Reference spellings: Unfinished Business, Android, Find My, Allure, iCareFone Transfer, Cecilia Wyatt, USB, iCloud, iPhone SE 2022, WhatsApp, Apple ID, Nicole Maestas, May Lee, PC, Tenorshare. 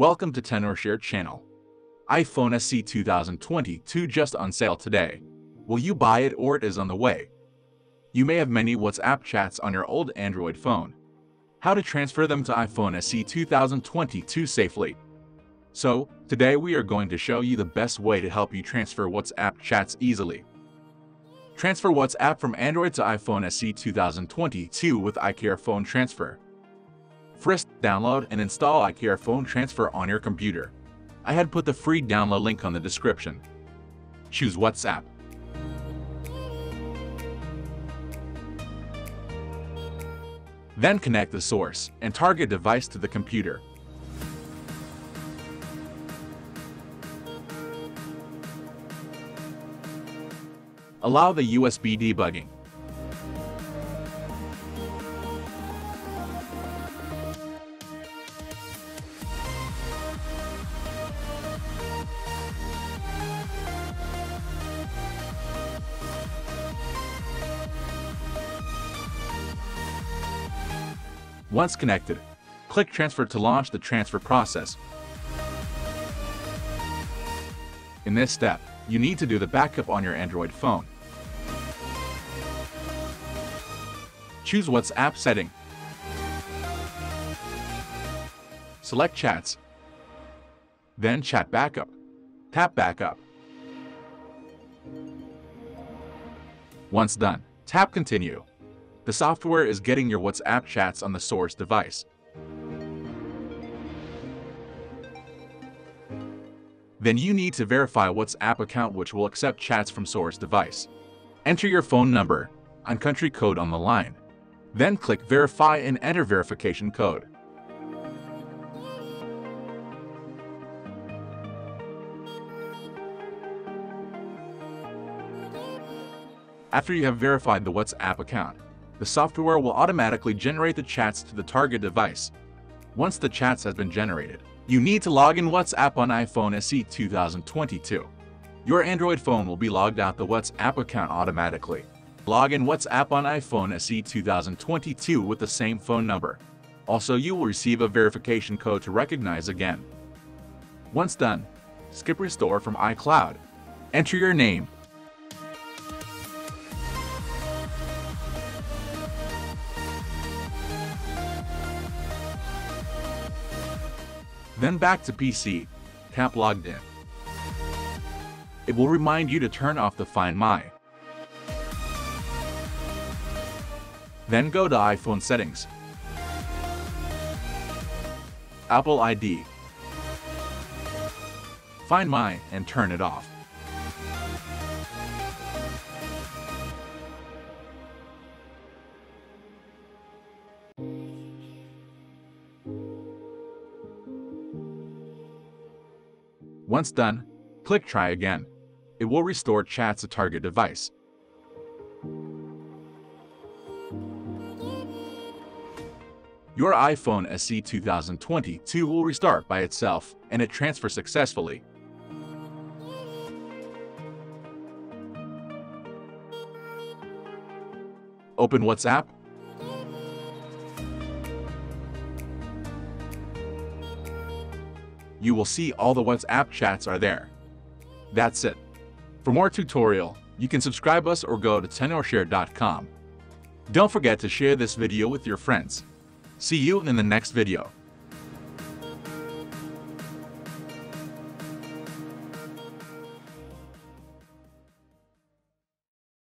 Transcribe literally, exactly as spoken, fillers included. Welcome to Tenorshare channel. iPhone S E two thousand twenty-two just on sale today. Will you buy it or it is on the way? You may have many WhatsApp chats on your old Android phone. How to transfer them to iPhone S E two thousand twenty-two safely. So, today we are going to show you the best way to help you transfer WhatsApp chats easily. Transfer WhatsApp from Android to iPhone S E two thousand twenty-two with iCareFone Transfer. First, download and install iCareFone Transfer on your computer. I had put the free download link on the description. Choose WhatsApp. Then connect the source and target device to the computer. Allow the U S B debugging. Once connected, click Transfer to launch the transfer process. In this step, you need to do the backup on your Android phone. Choose WhatsApp setting. Select Chats. Then Chat Backup. Tap Backup. Once done, tap Continue. The software is getting your WhatsApp chats on the source device. Then you need to verify WhatsApp account which will accept chats from source device. Enter your phone number and country code on the line. Then click Verify and enter verification code. After you have verified the WhatsApp account, the software will automatically generate the chats to the target device. Once the chats has been generated, you need to log in WhatsApp on iPhone S E two thousand twenty-two. Your Android phone will be logged out the WhatsApp account automatically. Log in WhatsApp on iPhone S E two thousand twenty-two with the same phone number. Also, you will receive a verification code to recognize again. Once done, skip Restore from iCloud. Enter your name. Then back to P C, tap Logged In. It will remind you to turn off the Find My. Then go to iPhone Settings, Apple I D, Find My, and turn it off. Once done, click Try Again. It will restore chats to target device. Your iPhone S E two thousand twenty-two will restart by itself and it transfers successfully. Open WhatsApp. You will see all the WhatsApp chats are there. That's it. For more tutorial, you can subscribe us or go to tenorshare dot com. Don't forget to share this video with your friends. See you in the next video.